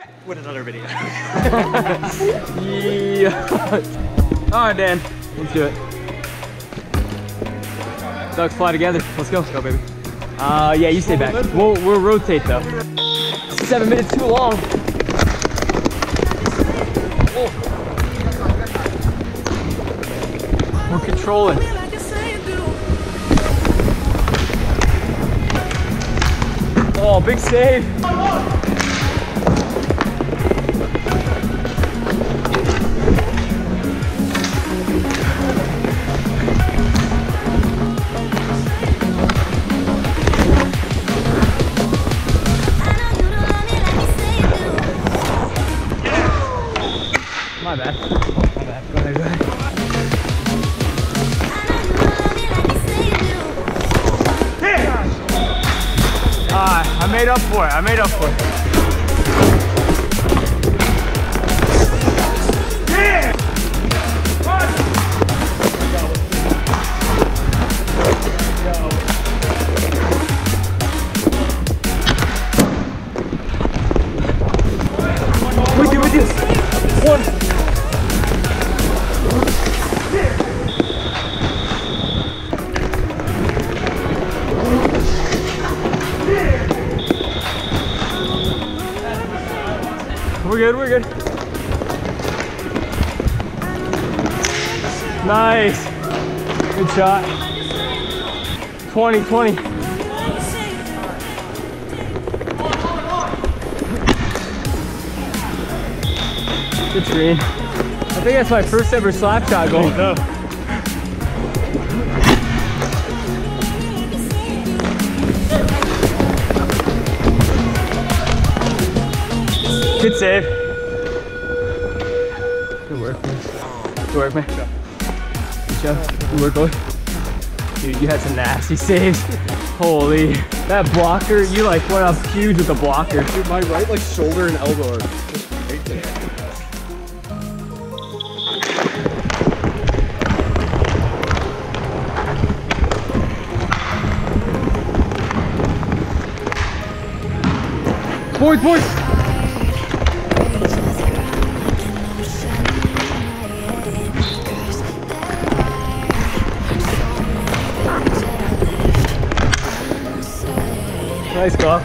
Back with another video. Yeah. All right, Dan, let's do it. Ducks fly together. Let's go. Let's go, baby. Yeah, you stay back. We'll rotate though. 7 minutes too long. Whoa. We're controlling. Oh, big save. My bad. My bad. Go ahead, go ahead. I made up for it. I made up for it. Yeah! What do we do with this? One. We're good, we're good. Nice. Good shot. 20, 20. Good screen. I think that's my first ever slap shot goal. No. Good save. Good work, man. Good work, man. Good job. Good work, boy. Dude, you had some nasty saves. Holy. That blocker, you like went up huge with the blocker. Dude, my right like shoulder and elbow are just right there. Boys, boys! Nice golf.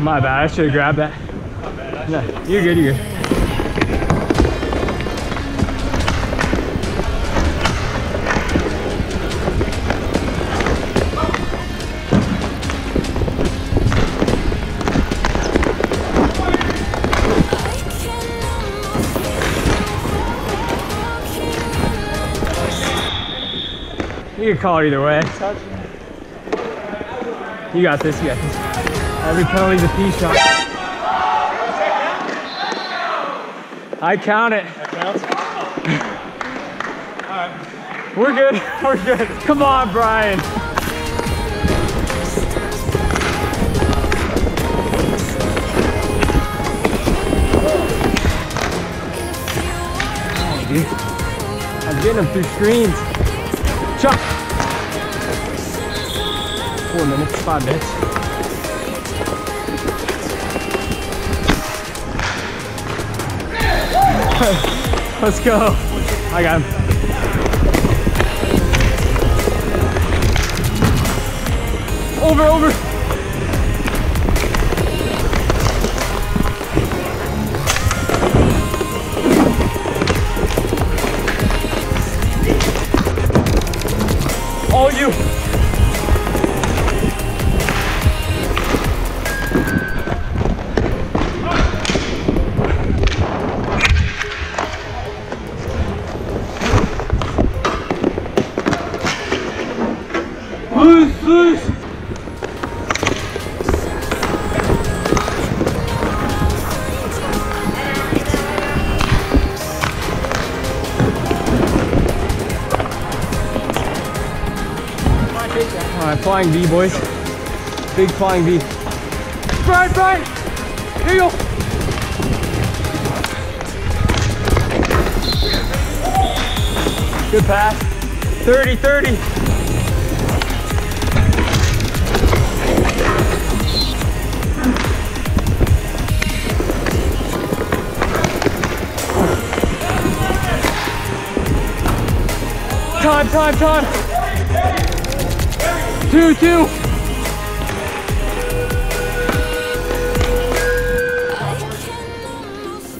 My bad, I should have grabbed that. No, you're good, you're good. You can call it either way. You got this, you got this. Every penalty's a pee shot. I count it. That counts? All right. We're good, we're good. Come on, Brian. Oh, dude. I'm getting them through screens. Chuck! 4 minutes, 5 minutes. Let's go. I got him. Over, over. All you. Loose, loose. Alright, flying V, boys. Big flying V. Brian, Brian! Here you go! Good pass. 30, 30. time. 2-2.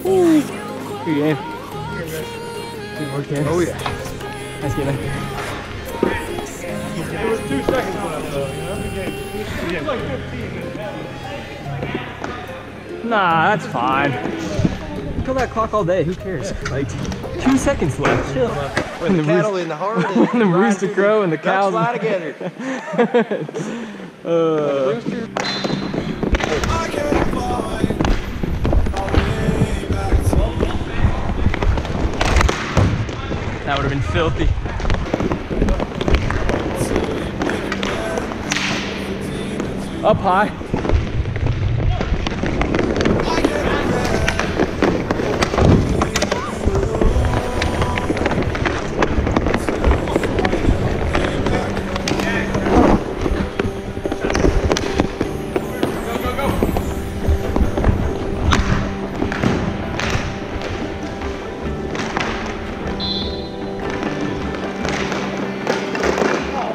Ooh. Good game. Two more games. Oh yeah. Nice game, man. It was 2 seconds left, though. It was like 15. Nah, that's fine. Kill that clock all day. Who cares? Like. 2 seconds left. Chill. When the cattle in the heart, when the rooster crow and the cows fly together. That would have been filthy. Up high.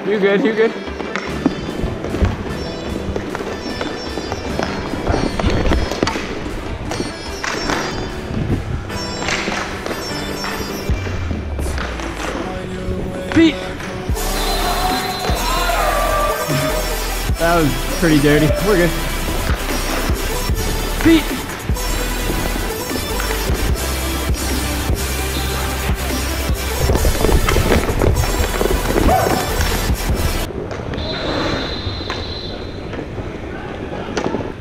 You good, you good. Feet! That was pretty dirty. We're good. Feet!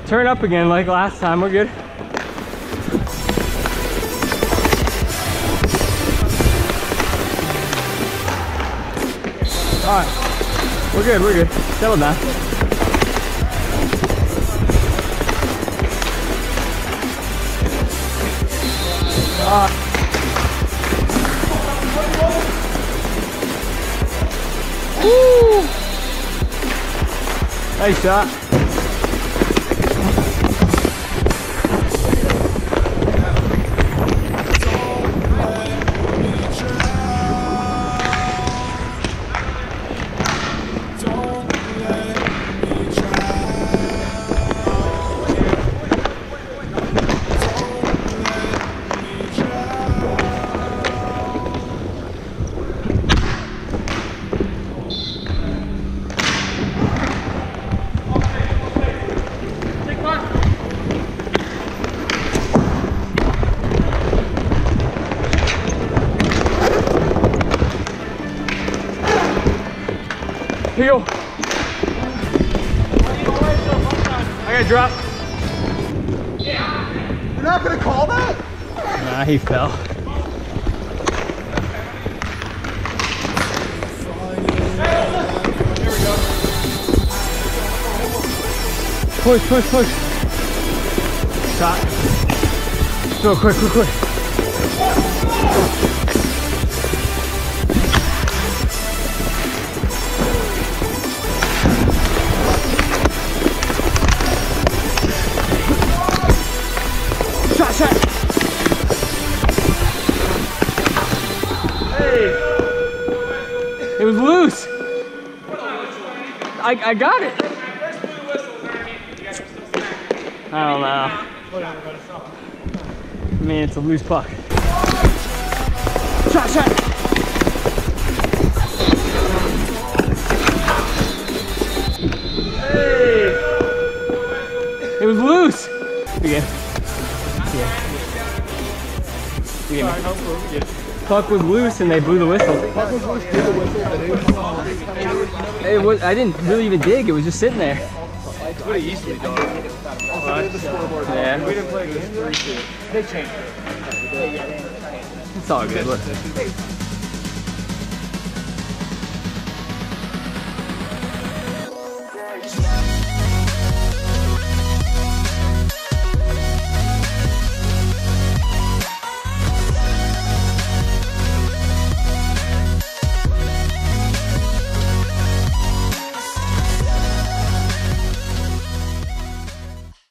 Turn up again like last time, we're good. Alright, we're good, settle down. Woo! Nice shot. Heel. I got dropped. You're not gonna call that? Nah, he fell. There we go. Push, push, push. Shot. Go quick, quick, quick. It was loose. I got it. I don't know. I mean, it's a loose puck. Shot, shot. Hey. It was loose. Again. Yeah. Puck was loose and they blew the whistle. Puck was loose, blew the whistle. It was, I didn't really even dig, it was just sitting there. Pretty easily done. Yeah. We didn't play this 3-2. They changed it. It's all good, look.